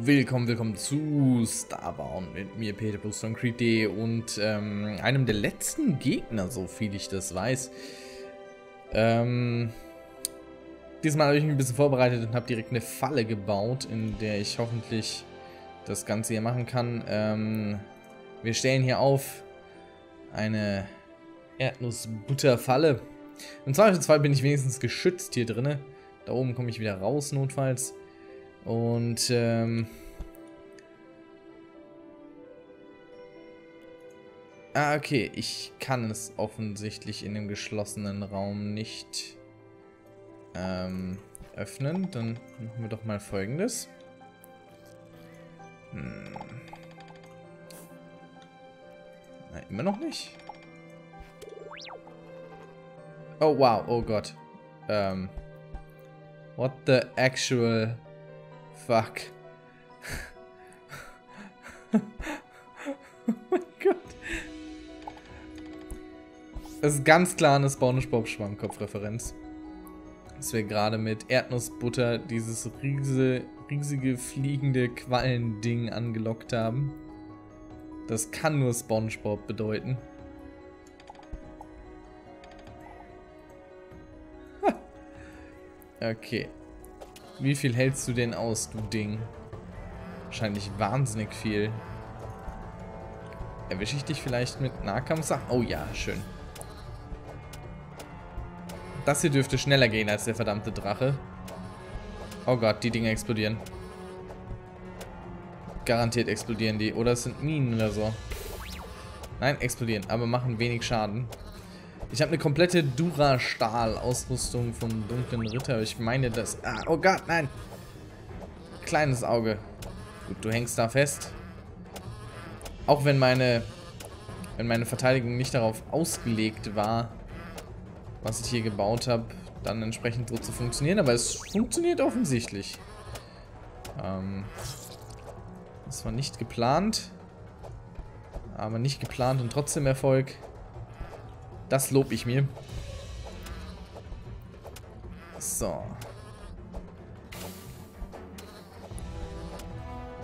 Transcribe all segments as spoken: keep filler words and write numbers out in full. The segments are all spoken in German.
Willkommen, willkommen zu Starbound mit mir, Peter Plus von Creed und ähm, einem der letzten Gegner, so viel ich das weiß. Ähm, diesmal habe ich mich ein bisschen vorbereitet und habe direkt eine Falle gebaut, in der ich hoffentlich das Ganze hier machen kann. Ähm, wir stellen hier auf eine Erdnussbutterfalle. Im Zweifelsfall bin ich wenigstens geschützt hier drinne. Da oben komme ich wieder raus, notfalls. Und ähm ah, okay, ich kann es offensichtlich in dem geschlossenen Raum nicht ähm, öffnen. Dann machen wir doch mal Folgendes. Hm. Na, immer noch nicht. Oh wow, oh Gott. Ähm, what the actual... Fuck. Oh mein Gott. Das ist ganz klar eine SpongeBob-Schwammkopf-Referenz. Dass wir gerade mit Erdnussbutter dieses riesige, riesige fliegende Quallending angelockt haben. Das kann nur SpongeBob bedeuten. Okay. Wie viel hältst du denn aus, du Ding? Wahrscheinlich wahnsinnig viel. Erwische ich dich vielleicht mit Nahkampfsachen? Oh ja, schön. Das hier dürfte schneller gehen als der verdammte Drache. Oh Gott, die Dinger explodieren. Garantiert explodieren die. Oder es sind Minen oder so. Nein, explodieren, aber machen wenig Schaden. Ich habe eine komplette Durasteel-Ausrüstung vom dunklen Ritter. Ich meine das... Ah, oh Gott, nein! Kleines Auge. Gut, du hängst da fest. Auch wenn meine... Wenn meine Verteidigung nicht darauf ausgelegt war, was ich hier gebaut habe, dann entsprechend so zu funktionieren. Aber es funktioniert offensichtlich. Ähm, das war nicht geplant. Aber nicht geplant und trotzdem Erfolg. Das lob ich mir. So.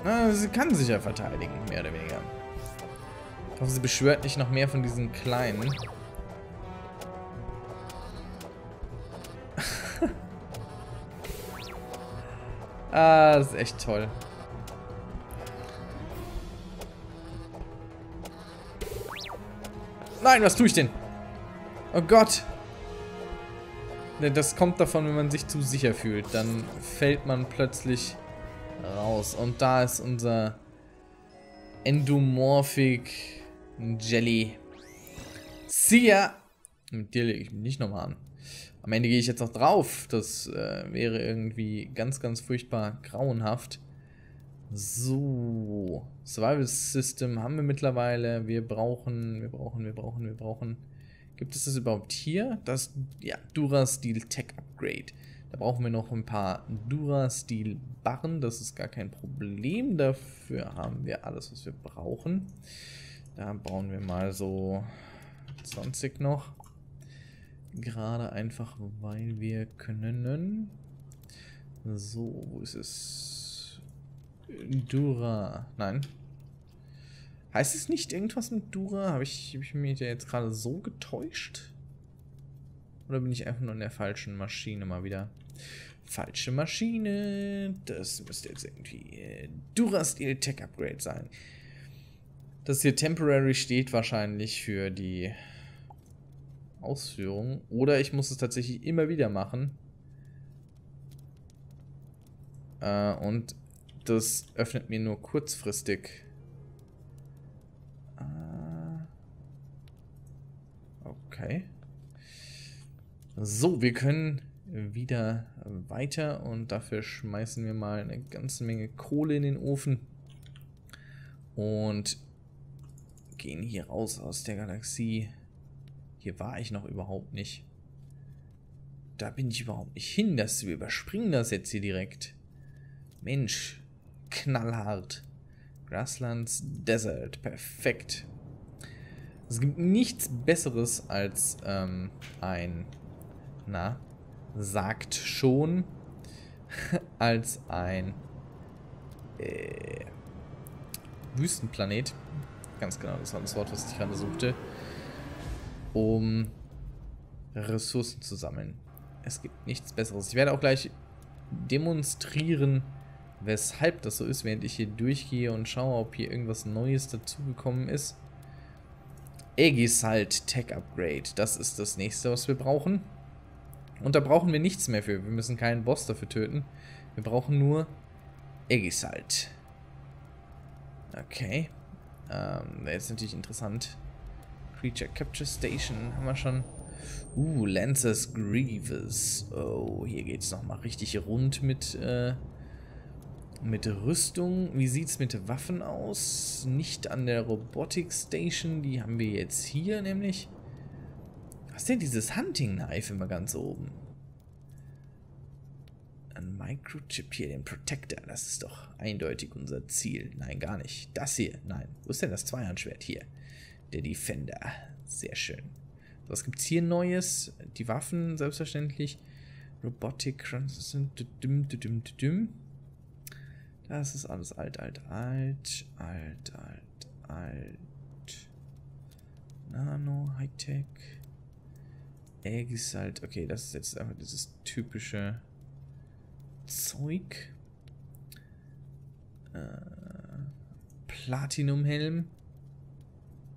Na, sie kann sich ja verteidigen, mehr oder weniger. Ich hoffe, sie beschwört nicht noch mehr von diesen Kleinen. Ah, das ist echt toll. Nein, was tue ich denn? Oh Gott! Das kommt davon, wenn man sich zu sicher fühlt. Dann fällt man plötzlich raus. Und da ist unser Endomorphic Jelly. See ya! Mit dir lege ich mich nicht nochmal an. Am Ende gehe ich jetzt noch drauf. Das äh, wäre irgendwie ganz, ganz furchtbar grauenhaft. So. Survival System haben wir mittlerweile. Wir brauchen, wir brauchen, wir brauchen, wir brauchen... Gibt es das überhaupt hier? Das, ja, Durasteel Tech Upgrade. Da brauchen wir noch ein paar Durasteel Barren. Das ist gar kein Problem. Dafür haben wir alles, was wir brauchen. Da bauen wir mal so zwanzig noch. Gerade einfach, weil wir können. So, wo ist es? Dura. Nein. Heißt es nicht irgendwas mit Dura? Habe ich, hab ich mich da jetzt gerade so getäuscht? Oder bin ich einfach nur in der falschen Maschine mal wieder? Falsche Maschine. Das müsste jetzt irgendwie Durasteel Tech Upgrade sein. Das hier Temporary steht wahrscheinlich für die Ausführung. Oder ich muss es tatsächlich immer wieder machen. Äh, und das öffnet mir nur kurzfristig. Okay. So, wir können wieder weiter und dafür schmeißen wir mal eine ganze Menge Kohle in den Ofen und gehen hier raus aus der Galaxie. Hier war ich noch überhaupt nicht. Da bin ich überhaupt nicht hin, dass wir überspringen das jetzt hier direkt. Mensch, knallhart. Grasslands Desert, perfekt. Es gibt nichts Besseres als ähm, ein, na, sagt schon, als ein äh, Wüstenplanet, ganz genau, das war das Wort, was ich gerade suchte, um Ressourcen zu sammeln. Es gibt nichts Besseres. Ich werde auch gleich demonstrieren, weshalb das so ist, während ich hier durchgehe und schaue, ob hier irgendwas Neues dazugekommen ist. Aegisalt Tech Upgrade, das ist das nächste, was wir brauchen. Und da brauchen wir nichts mehr für. Wir müssen keinen Boss dafür töten. Wir brauchen nur Aegisalt. Okay. Ähm, jetzt natürlich interessant. Creature Capture Station haben wir schon. Uh, Lancers Grievous. Oh, hier geht es nochmal richtig rund mit, äh, mit Rüstung. Wie sieht es mit Waffen aus? Nicht an der Robotic Station. Die haben wir jetzt hier nämlich. Was ist denn dieses Hunting Knife immer ganz oben? Ein Microchip hier, den Protector. Das ist doch eindeutig unser Ziel. Nein, gar nicht. Das hier. Nein. Wo ist denn das Zweihandschwert hier? Der Defender. Sehr schön. Was gibt es hier Neues? Die Waffen, selbstverständlich. Robotic. Das ist alles alt, alt, alt. Alt, alt, alt. Nano, Hightech. Aegisalt. Okay, das ist jetzt einfach dieses typische Zeug. Äh, Platinumhelm.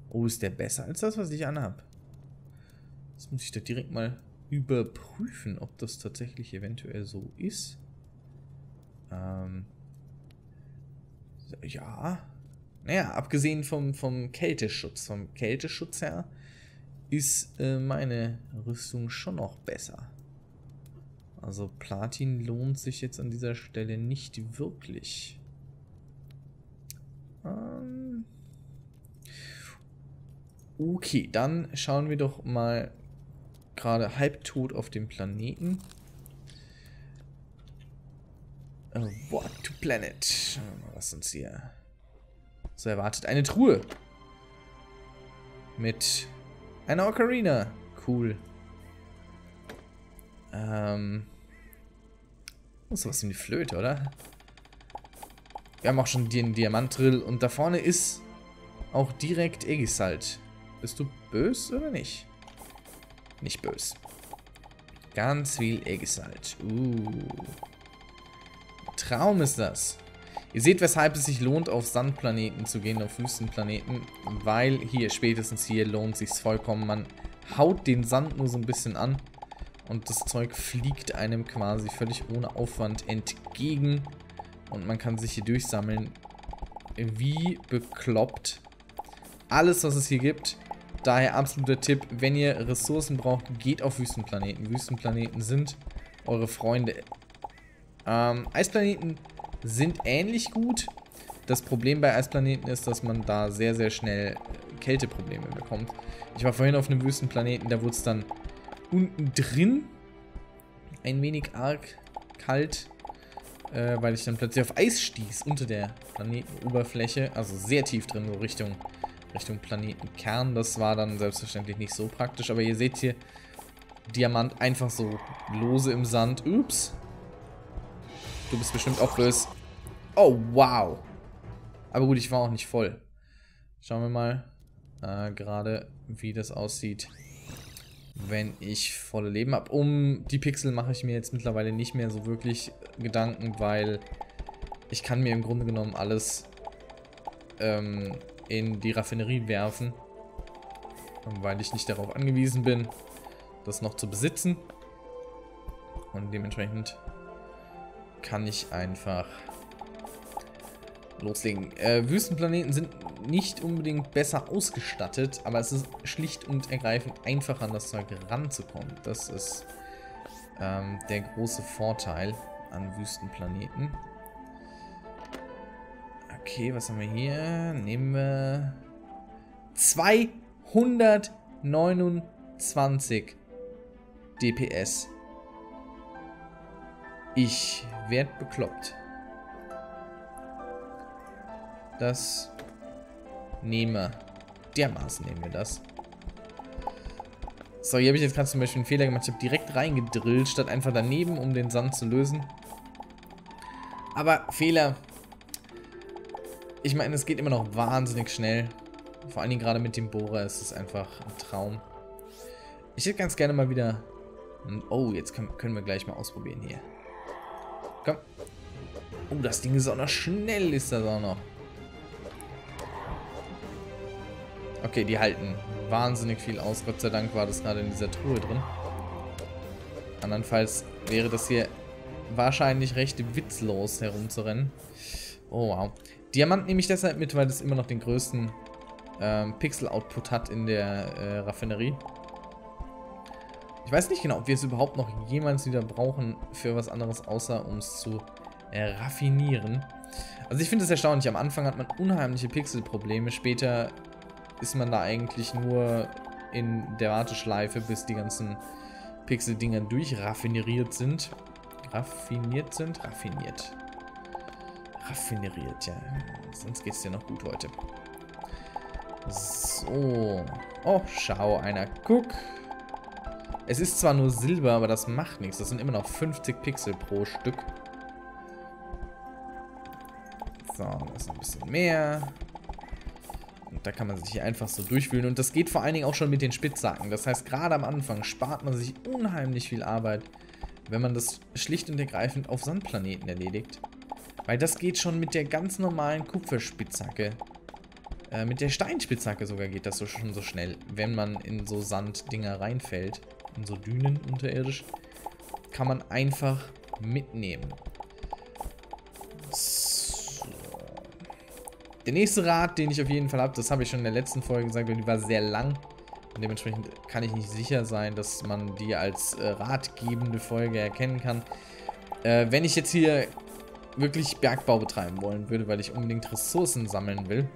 Oh, ist der besser als das, was ich anhab? Jetzt muss ich doch direkt mal überprüfen, ob das tatsächlich eventuell so ist. Ähm, ja. Naja, abgesehen vom, vom Kälteschutz. Vom Kälteschutz her ist äh, meine Rüstung schon noch besser. Also Platin lohnt sich jetzt an dieser Stelle nicht wirklich. Ähm okay, dann schauen wir doch mal gerade halbtot auf dem Planeten. Uh, what to Planet. Schauen wir mal, was uns hier so erwartet. Eine Truhe. Mit eine Ocarina. Cool. Ähm. Muss sowas in die Flöte, oder? Wir haben auch schon den Diamantdrill. Und da vorne ist auch direkt Aegisalt. Bist du böse oder nicht? Nicht böse. Ganz viel Aegisalt. Uh. Traum ist das. Ihr seht, weshalb es sich lohnt, auf Sandplaneten zu gehen, auf Wüstenplaneten, weil hier, spätestens hier, lohnt es sich vollkommen. Man haut den Sand nur so ein bisschen an und das Zeug fliegt einem quasi völlig ohne Aufwand entgegen und man kann sich hier durchsammeln. Wie bekloppt. Alles, was es hier gibt. Daher absoluter Tipp, wenn ihr Ressourcen braucht, geht auf Wüstenplaneten. Wüstenplaneten sind eure Freunde. Ähm, Eisplaneten sind ähnlich gut. Das Problem bei Eisplaneten ist, dass man da sehr, sehr schnell Kälteprobleme bekommt. Ich war vorhin auf einem Wüstenplaneten, da wurde es dann unten drin ein wenig arg kalt, äh, weil ich dann plötzlich auf Eis stieß unter der Planetenoberfläche, also sehr tief drin, so Richtung, Richtung Planetenkern. Das war dann selbstverständlich nicht so praktisch, aber ihr seht hier Diamant einfach so lose im Sand. Ups. Du bist bestimmt auch böse. Oh, wow. Aber gut, ich war auch nicht voll. Schauen wir mal äh, gerade, wie das aussieht, wenn ich volle Leben habe. Um die Pixel mache ich mir jetzt mittlerweile nicht mehr so wirklich Gedanken, weil ich kann mir im Grunde genommen alles ähm, in die Raffinerie werfen, weil ich nicht darauf angewiesen bin, das noch zu besitzen. Und dementsprechend kann ich einfach loslegen. Äh, Wüstenplaneten sind nicht unbedingt besser ausgestattet, aber es ist schlicht und ergreifend einfacher, an das Zeug ranzukommen. Das ist ähm, der große Vorteil an Wüstenplaneten. Okay, was haben wir hier? Nehmen wir zweihundertneunundzwanzig D P S. Ich werde bekloppt. Das nehmen wir. Dermaßen nehmen wir das. So, hier habe ich jetzt gerade zum Beispiel einen Fehler gemacht. Ich habe direkt reingedrillt, statt einfach daneben, um den Sand zu lösen. Aber Fehler Ich meine, es geht immer noch wahnsinnig schnell. Vor allen Dingen gerade mit dem Bohrer ist es einfach ein Traum. Ich hätte ganz gerne mal wieder... Oh, jetzt können, können wir gleich mal ausprobieren hier. Komm. Oh, das Ding ist auch noch schnell, ist das auch noch. Okay, die halten wahnsinnig viel aus. Gott sei Dank war das gerade in dieser Truhe drin. Andernfalls wäre das hier wahrscheinlich recht witzlos herumzurennen. Oh, wow. Diamant nehme ich deshalb mit, weil das immer noch den größten ähm, Pixel-Output hat in der äh, Raffinerie. Ich weiß nicht genau, ob wir es überhaupt noch jemals wieder brauchen für was anderes, außer um es zu äh, raffinieren. Also ich finde es erstaunlich. Am Anfang hat man unheimliche Pixelprobleme. Später ist man da eigentlich nur in der Warteschleife, bis die ganzen Pixel-Dinger durchraffineriert sind. Raffiniert sind? Raffiniert. Raffineriert, ja. Sonst geht es dir noch gut heute. So. Oh, schau einer. Guck. Es ist zwar nur Silber, aber das macht nichts. Das sind immer noch fünfzig Pixel pro Stück. So, das ist ein bisschen mehr. Und da kann man sich hier einfach so durchwühlen. Und das geht vor allen Dingen auch schon mit den Spitzhacken. Das heißt, gerade am Anfang spart man sich unheimlich viel Arbeit, wenn man das schlicht und ergreifend auf Sandplaneten erledigt. Weil das geht schon mit der ganz normalen Kupferspitzhacke. Äh, mit der Steinspitzhacke sogar geht das so, schon so schnell, wenn man in so Sanddinger reinfällt. In so Dünen unterirdisch. Kann man einfach mitnehmen. So. Der nächste Rat, den ich auf jeden Fall habe, das habe ich schon in der letzten Folge gesagt, die war sehr lang. Und dementsprechend kann ich nicht sicher sein, dass man die als äh, ratgebende Folge erkennen kann. Äh, wenn ich jetzt hier wirklich Bergbau betreiben wollen würde, weil ich unbedingt Ressourcen sammeln will.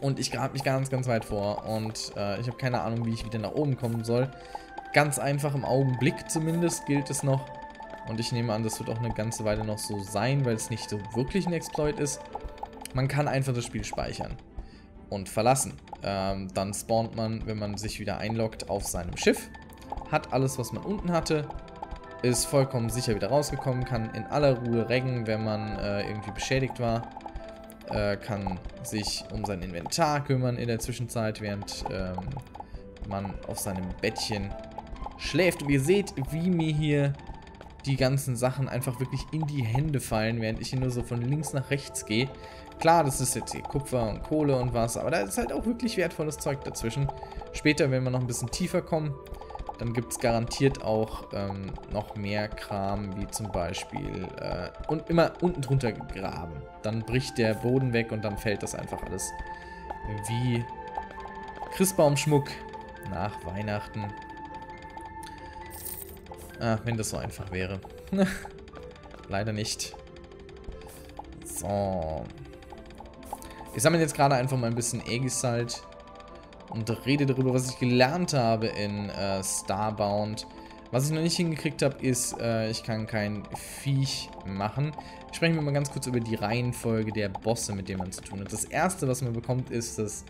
Und ich grabe mich ganz, ganz weit vor und äh, ich habe keine Ahnung, wie ich wieder nach oben kommen soll. Ganz einfach im Augenblick zumindest gilt es noch. Und ich nehme an, das wird auch eine ganze Weile noch so sein, weil es nicht so wirklich ein Exploit ist. Man kann einfach das Spiel speichern und verlassen. Ähm, dann spawnt man, wenn man sich wieder einloggt, auf seinem Schiff. Hat alles, was man unten hatte. Ist vollkommen sicher wieder rausgekommen, kann in aller Ruhe reggen, wenn man äh, irgendwie beschädigt war. Äh, kann sich um sein Inventar kümmern in der Zwischenzeit, während ähm, man auf seinem Bettchen schläft. Und ihr seht, wie mir hier die ganzen Sachen einfach wirklich in die Hände fallen, während ich hier nur so von links nach rechts gehe. Klar, das ist jetzt hier Kupfer und Kohle und was, aber da ist halt auch wirklich wertvolles Zeug dazwischen. Später, wenn wir noch ein bisschen tiefer kommen, dann gibt es garantiert auch ähm, noch mehr Kram, wie zum Beispiel äh, und immer unten drunter graben. Dann bricht der Boden weg und dann fällt das einfach alles wie Christbaumschmuck nach Weihnachten. Ach, wenn das so einfach wäre. Leider nicht. So. Ich sammle jetzt gerade einfach mal ein bisschen Aegisalt und rede darüber, was ich gelernt habe in äh, Starbound. Was ich noch nicht hingekriegt habe, ist, äh, ich kann kein Viech machen. Sprechen wir mal ganz kurz über die Reihenfolge der Bosse, mit denen man zu tun hat. Das erste, was man bekommt, ist das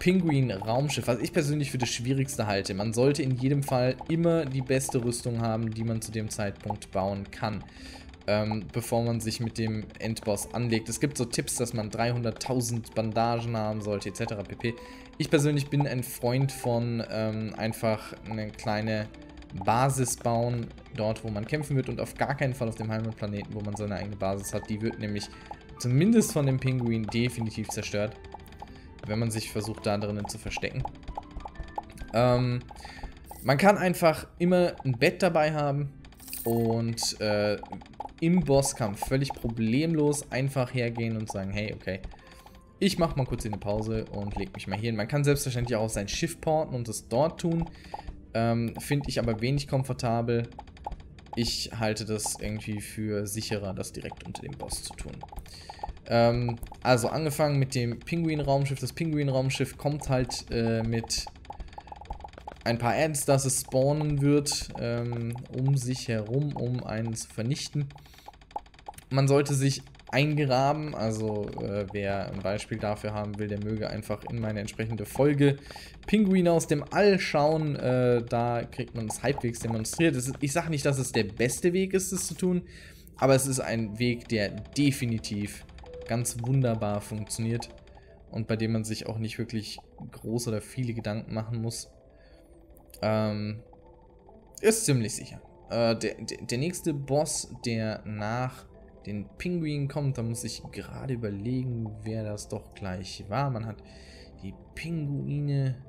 Pinguin-Raumschiff, was ich persönlich für das Schwierigste halte. Man sollte in jedem Fall immer die beste Rüstung haben, die man zu dem Zeitpunkt bauen kann, ähm, bevor man sich mit dem Endboss anlegt. Es gibt so Tipps, dass man dreihunderttausend Bandagen haben sollte, et cetera pp. Ich persönlich bin ein Freund von ähm, einfach eine kleine Basis bauen, dort wo man kämpfen wird und auf gar keinen Fall auf dem Heimatplaneten, wo man seine eigene Basis hat. Die wird nämlich zumindest von dem Pinguin definitiv zerstört, wenn man sich versucht, da drinnen zu verstecken. Ähm, man kann einfach immer ein Bett dabei haben und äh, im Bosskampf völlig problemlos einfach hergehen und sagen, hey, okay, ich mache mal kurz eine Pause und lege mich mal hier hin. Man kann selbstverständlich auch auf sein Schiff porten und das dort tun. Ähm, finde ich aber wenig komfortabel. Ich halte das irgendwie für sicherer, das direkt unter dem Boss zu tun. Ähm, also angefangen mit dem Pinguin-Raumschiff. Das Pinguin-Raumschiff kommt halt äh, mit ein paar Ads, dass es spawnen wird, ähm, um sich herum, um einen zu vernichten. Man sollte sich eingraben, also äh, wer ein Beispiel dafür haben will, der möge einfach in meine entsprechende Folge Pinguine aus dem All schauen, äh, da kriegt man es halbwegs demonstriert. Es ist, ich sage nicht, dass es der beste Weg ist, es zu tun, aber es ist ein Weg, der definitiv ganz wunderbar funktioniert und bei dem man sich auch nicht wirklich groß oder viele Gedanken machen muss. Ähm, ist ziemlich sicher. Äh, der, der nächste Boss, der nach den Pinguinen kommt, da muss ich gerade überlegen, wer das doch gleich war. Man hat die Pinguine.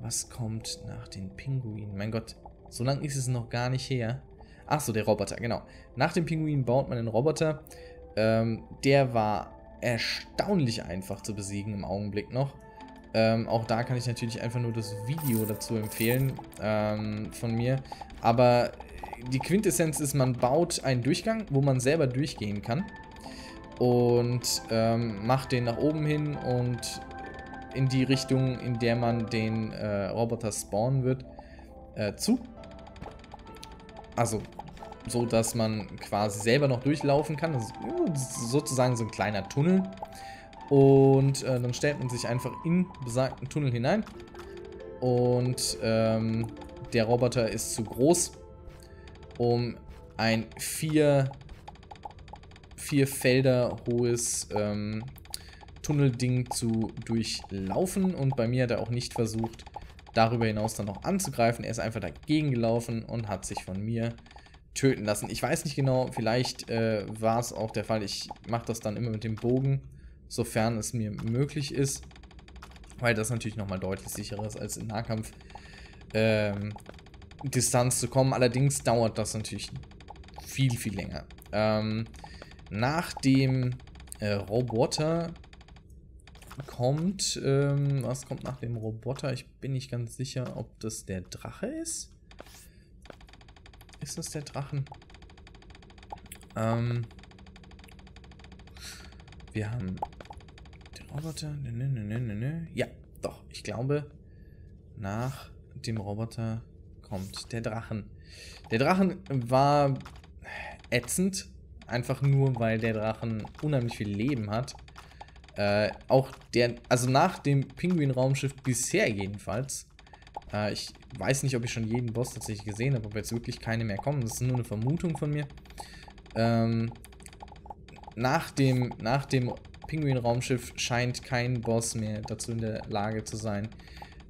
Was kommt nach den Pinguinen? Mein Gott, so lang ist es noch gar nicht her. Achso, der Roboter, genau. Nach dem Pinguin baut man den Roboter. Ähm, der war erstaunlich einfach zu besiegen im Augenblick noch. Ähm, auch da kann ich natürlich einfach nur das Video dazu empfehlen ähm, von mir. Aber die Quintessenz ist, man baut einen Durchgang, wo man selber durchgehen kann. Und ähm, macht den nach oben hin und in die Richtung, in der man den äh, Roboter spawnen wird, äh, zu. Also, so dass man quasi selber noch durchlaufen kann. Das ist sozusagen so ein kleiner Tunnel. Und äh, dann stellt man sich einfach in besagten Tunnel hinein. Und ähm, der Roboter ist zu groß, um ein vier, vier Felder hohes ähm, Tunnelding zu durchlaufen. Und bei mir hat er auch nicht versucht, darüber hinaus dann noch anzugreifen. Er ist einfach dagegen gelaufen und hat sich von mir töten lassen. Ich weiß nicht genau, vielleicht äh, war es auch der Fall. Ich mache das dann immer mit dem Bogen, sofern es mir möglich ist, weil das natürlich nochmal deutlich sicherer ist, als im Nahkampf ähm, Distanz zu kommen. Allerdings dauert das natürlich viel, viel länger. Ähm, nach dem äh, Roboter kommt, ähm, was kommt nach dem Roboter? Ich bin nicht ganz sicher, ob das der Drache ist. Ist das der Drachen? Ähm, wir haben den Roboter. Nö, nö, nö, nö, nö. Ja, doch, ich glaube, nach dem Roboter kommt der Drachen. Der Drachen war ätzend, einfach nur, weil der Drachen unheimlich viel Leben hat. Äh, auch der, also nach dem Pinguin-Raumschiff bisher jedenfalls. Äh, ich weiß nicht, ob ich schon jeden Boss tatsächlich gesehen habe, ob jetzt wirklich keine mehr kommen. Das ist nur eine Vermutung von mir. Ähm, nach dem, nach dem Pinguin-Raumschiff scheint kein Boss mehr dazu in der Lage zu sein,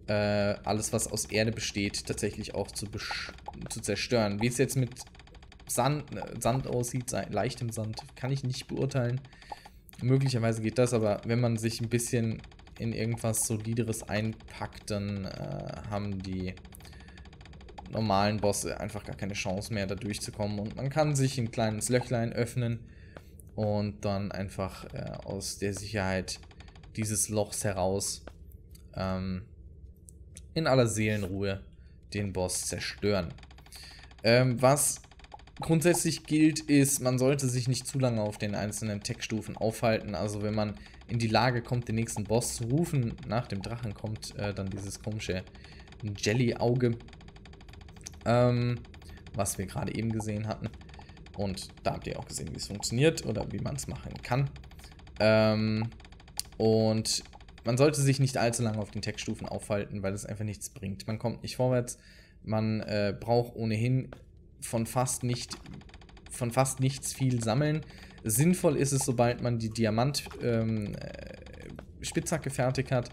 äh, alles, was aus Erde besteht, tatsächlich auch zu, zu zerstören. Wie es jetzt mit Sand, Sand aussieht, leichtem Sand, kann ich nicht beurteilen. Möglicherweise geht das, aber wenn man sich ein bisschen in irgendwas Solideres einpackt, dann äh, haben die normalen Bosse einfach gar keine Chance mehr, da durchzukommen. Und man kann sich ein kleines Löchlein öffnen und dann einfach äh, aus der Sicherheit dieses Lochs heraus ähm, in aller Seelenruhe den Boss zerstören. Ähm, was grundsätzlich gilt, ist, man sollte sich nicht zu lange auf den einzelnen Tech-Stufen aufhalten. Also wenn man in die Lage kommt, den nächsten Boss zu rufen, nach dem Drachen kommt äh, dann dieses komische Jelly-Auge, ähm, was wir gerade eben gesehen hatten. Und da habt ihr auch gesehen, wie es funktioniert oder wie man es machen kann. Ähm, und man sollte sich nicht allzu lange auf den Tech-Stufen aufhalten, weil es einfach nichts bringt. Man kommt nicht vorwärts, man äh, braucht ohnehin von fast nicht von fast nichts viel sammeln. Sinnvoll ist es, sobald man die Diamant ähm, Spitzhacke fertig hat,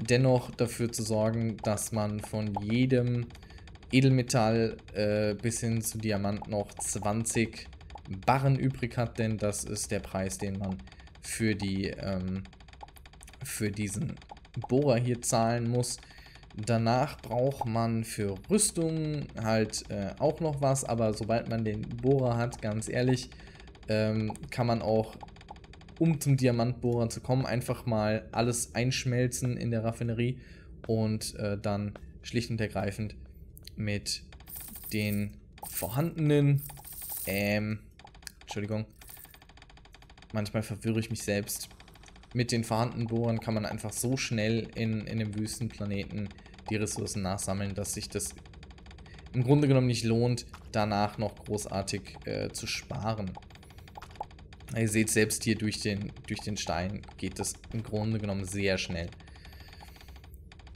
dennoch dafür zu sorgen, dass man von jedem Edelmetall äh, bis hin zu Diamant noch zwanzig Barren übrig hat, denn das ist der Preis, den man für die ähm, für diesen Bohrer hier zahlen muss. Danach braucht man für Rüstung halt äh, auch noch was, aber sobald man den Bohrer hat, ganz ehrlich, ähm, kann man auch, um zum Diamantbohrer zu kommen, einfach mal alles einschmelzen in der Raffinerie und äh, dann schlicht und ergreifend mit den vorhandenen, ähm, Entschuldigung, manchmal verwirre ich mich selbst. Mit den vorhandenen Bohrern kann man einfach so schnell in, in dem Wüstenplaneten die Ressourcen nachsammeln, dass sich das im Grunde genommen nicht lohnt, danach noch großartig äh, zu sparen. Ihr seht, selbst hier durch den, durch den Stein geht das im Grunde genommen sehr schnell.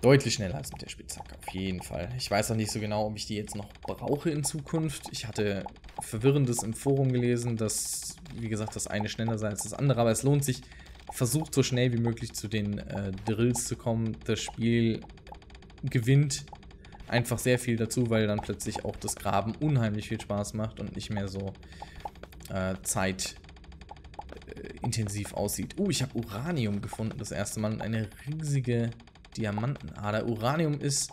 Deutlich schneller als mit der Spitzhacke, auf jeden Fall. Ich weiß noch nicht so genau, ob ich die jetzt noch brauche in Zukunft. Ich hatte Verwirrendes im Forum gelesen, dass, wie gesagt, das eine schneller sei als das andere. Aber es lohnt sich, versucht so schnell wie möglich zu den äh, Drills zu kommen. Das Spiel gewinnt einfach sehr viel dazu, weil dann plötzlich auch das Graben unheimlich viel Spaß macht und nicht mehr so äh, Zeit... intensiv aussieht. Oh, uh, ich habe Uranium gefunden, das erste Mal. Und eine riesige Diamantenader. Uranium ist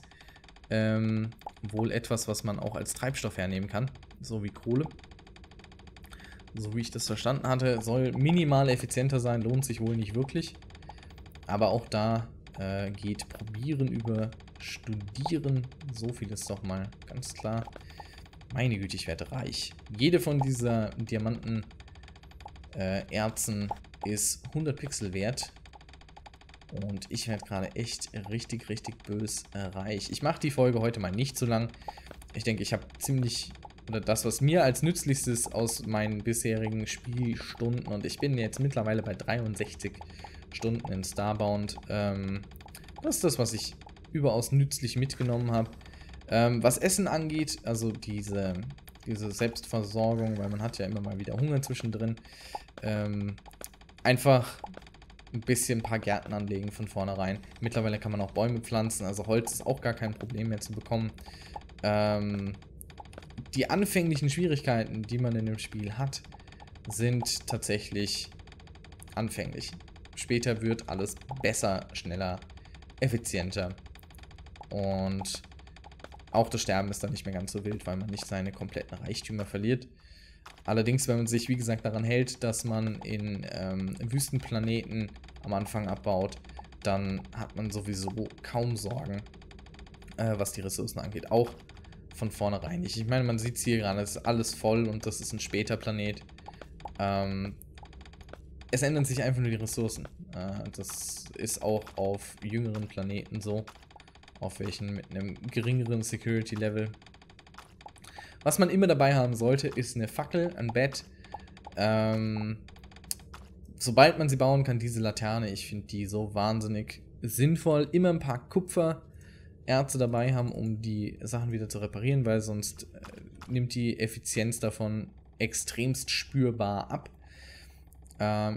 ähm, wohl etwas, was man auch als Treibstoff hernehmen kann. So wie Kohle. So wie ich das verstanden hatte. Soll minimal effizienter sein, lohnt sich wohl nicht wirklich. Aber auch da äh, geht Probieren über Studieren. So viel ist doch mal ganz klar. Meine Güte, ich werde reich. Jede von dieser Diamanten Äh, Erzen ist hundert Pixel wert und ich werde gerade echt richtig, richtig bös äh, reich. Ich mache die Folge heute mal nicht so lang. Ich denke, ich habe ziemlich, oder das, was mir als nützlichstes aus meinen bisherigen Spielstunden, und ich bin jetzt mittlerweile bei dreiundsechzig Stunden in Starbound, ähm, das ist das, was ich überaus nützlich mitgenommen habe. Ähm, was Essen angeht, also diese... Diese Selbstversorgung, weil man hat ja immer mal wieder Hunger zwischendrin. Ähm, einfach ein bisschen ein paar Gärten anlegen von vornherein. Mittlerweile kann man auch Bäume pflanzen, also Holz ist auch gar kein Problem mehr zu bekommen. Ähm, die anfänglichen Schwierigkeiten, die man in dem Spiel hat, sind tatsächlich anfänglich. Später wird alles besser, schneller, effizienter und... Auch das Sterben ist dann nicht mehr ganz so wild, weil man nicht seine kompletten Reichtümer verliert. Allerdings, wenn man sich, wie gesagt, daran hält, dass man in ähm, Wüstenplaneten am Anfang abbaut, dann hat man sowieso kaum Sorgen, äh, was die Ressourcen angeht. Auch von vornherein nicht. Ich meine, man sieht es hier gerade, es ist alles voll und das ist ein später Planet. Ähm, es ändern sich einfach nur die Ressourcen. Äh, das ist auch auf jüngeren Planeten so. Auf welchen mit einem geringeren Security-Level. Was man immer dabei haben sollte, ist eine Fackel, ein Bett. Ähm, sobald man sie bauen kann, diese Laterne, ich finde die so wahnsinnig sinnvoll. Immer ein paar Kupfererze dabei haben, um die Sachen wieder zu reparieren, weil sonst äh, nimmt die Effizienz davon extremst spürbar ab.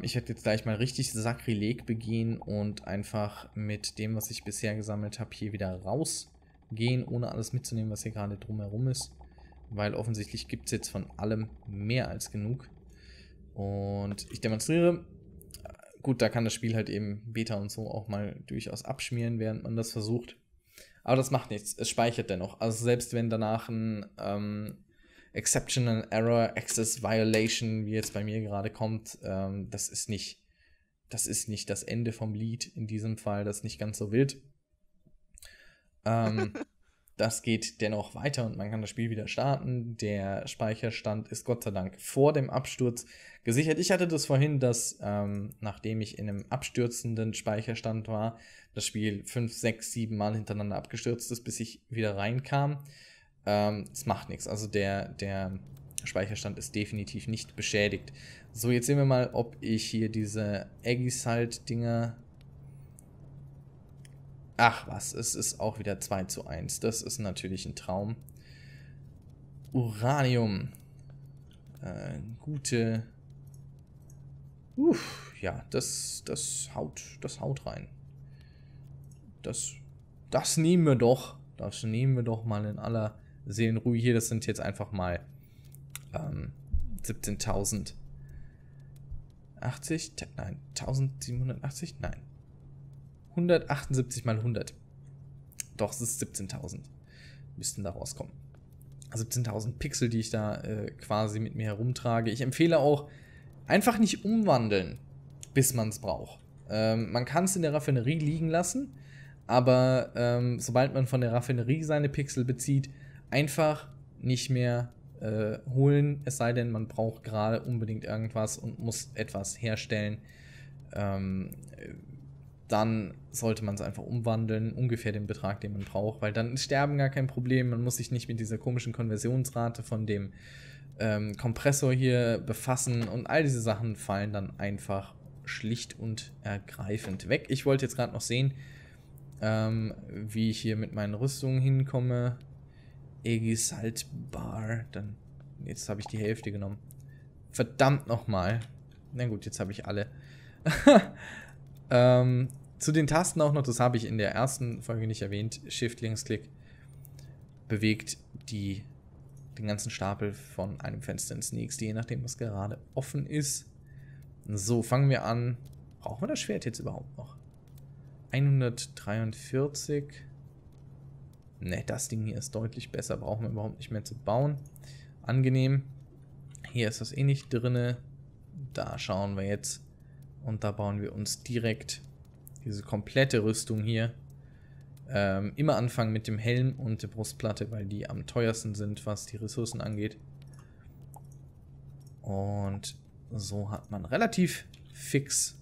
Ich werde jetzt gleich mal richtig Sakrileg begehen und einfach mit dem, was ich bisher gesammelt habe, hier wieder rausgehen, ohne alles mitzunehmen, was hier gerade drumherum ist. Weil offensichtlich gibt es jetzt von allem mehr als genug. Und ich demonstriere. Gut, da kann das Spiel halt eben Beta und so auch mal durchaus abschmieren, während man das versucht. Aber das macht nichts. Es speichert dennoch. Also selbst wenn danach ein... Ähm, Exceptional Error, Access Violation, wie jetzt bei mir gerade kommt, ähm, das ist nicht, das ist nicht das Ende vom Lied in diesem Fall, das ist nicht ganz so wild. Ähm, das geht dennoch weiter und man kann das Spiel wieder starten. Der Speicherstand ist Gott sei Dank vor dem Absturz gesichert. Ich hatte das vorhin, dass ähm, nachdem ich in einem abstürzenden Speicherstand war, das Spiel fünf, sechs, sieben Mal hintereinander abgestürzt ist, bis ich wieder reinkam. Es macht nichts, also der, der Speicherstand ist definitiv nicht beschädigt. So, jetzt sehen wir mal, ob ich hier diese Aegisalt-Dinger... Ach was, es ist auch wieder zwei zu eins, das ist natürlich ein Traum. Uranium. Äh, gute... Uff, ja, das, das, haut, das haut rein. Das, das nehmen wir doch. Das nehmen wir doch mal in aller... sehen ruhig hier, das sind jetzt einfach mal ähm, siebzehntausend achtzig, nein, siebzehn achtzig, nein, hundertachtundsiebzig mal hundert, doch, es ist siebzehntausend, müssten da rauskommen, siebzehntausend Pixel, die ich da äh, quasi mit mir herumtrage. Ich empfehle auch, einfach nicht umwandeln, bis man es braucht. Ähm, man kann es in der Raffinerie liegen lassen, aber ähm, sobald man von der Raffinerie seine Pixel bezieht, einfach nicht mehr äh, holen, es sei denn, man braucht gerade unbedingt irgendwas und muss etwas herstellen. Ähm, dann sollte man es einfach umwandeln, ungefähr den Betrag, den man braucht, weil dann ist Sterben gar kein Problem. Man muss sich nicht mit dieser komischen Konversionsrate von dem ähm, Kompressor hier befassen und all diese Sachen fallen dann einfach schlicht und ergreifend weg. Ich wollte jetzt gerade noch sehen, ähm, wie ich hier mit meinen Rüstungen hinkomme. Aegisalt Bar, dann, jetzt habe ich die Hälfte genommen. Verdammt nochmal. Na gut, jetzt habe ich alle. ähm, zu den Tasten auch noch, das habe ich in der ersten Folge nicht erwähnt. Shift-Linksklick bewegt die, den ganzen Stapel von einem Fenster ins nächste, je nachdem, was gerade offen ist. So, fangen wir an. Brauchen wir das Schwert jetzt überhaupt noch? hundertdreiundvierzig. Ne, das Ding hier ist deutlich besser. Brauchen wir überhaupt nicht mehr zu bauen. Angenehm. Hier ist das eh nicht drin. Da schauen wir jetzt. Und da bauen wir uns direkt diese komplette Rüstung hier. Ähm, immer anfangen mit dem Helm und der Brustplatte, weil die am teuersten sind, was die Ressourcen angeht. Und so hat man relativ fix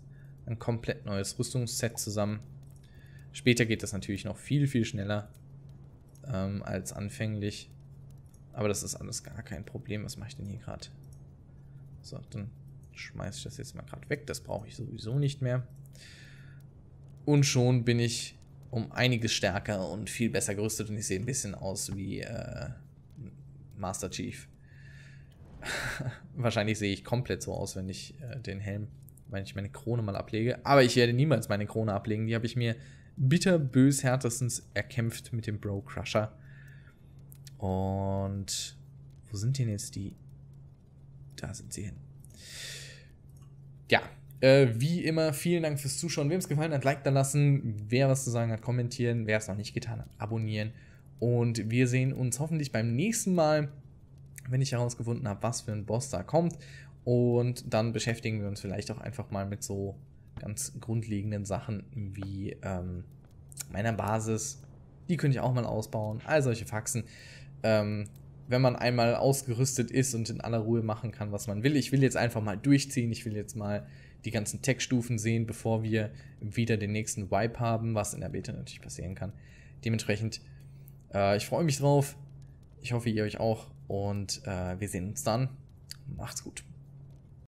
ein komplett neues Rüstungsset zusammen. Später geht das natürlich noch viel, viel schneller ähm, als anfänglich. Aber das ist alles gar kein Problem. Was mache ich denn hier gerade? So, dann schmeiße ich das jetzt mal gerade weg. Das brauche ich sowieso nicht mehr. Und schon bin ich um einiges stärker und viel besser gerüstet. Und ich sehe ein bisschen aus wie äh, Master Chief. Wahrscheinlich sehe ich komplett so aus, wenn ich äh, den Helm, wenn ich meine Krone mal ablege. Aber ich werde niemals meine Krone ablegen. Die habe ich mir bitterbös härtestens erkämpft mit dem Bro Crusher. Und wo sind denn jetzt die? Da sind sie hin. Ja, äh, wie immer, vielen Dank fürs Zuschauen. Wem es gefallen hat, Like da lassen. Wer was zu sagen hat, kommentieren. Wer es noch nicht getan hat, abonnieren. Und wir sehen uns hoffentlich beim nächsten Mal, wenn ich herausgefunden habe, was für ein Boss da kommt. Und dann beschäftigen wir uns vielleicht auch einfach mal mit so ganz grundlegenden Sachen wie ähm, meiner Basis. Die könnte ich auch mal ausbauen. All solche Faxen. Ähm, wenn man einmal ausgerüstet ist und in aller Ruhe machen kann, was man will. Ich will jetzt einfach mal durchziehen. Ich will jetzt mal die ganzen Tech-Stufen sehen, bevor wir wieder den nächsten Wipe haben, was in der Beta natürlich passieren kann. Dementsprechend, äh, ich freue mich drauf. Ich hoffe, ihr euch auch. Und äh, wir sehen uns dann. Macht's gut.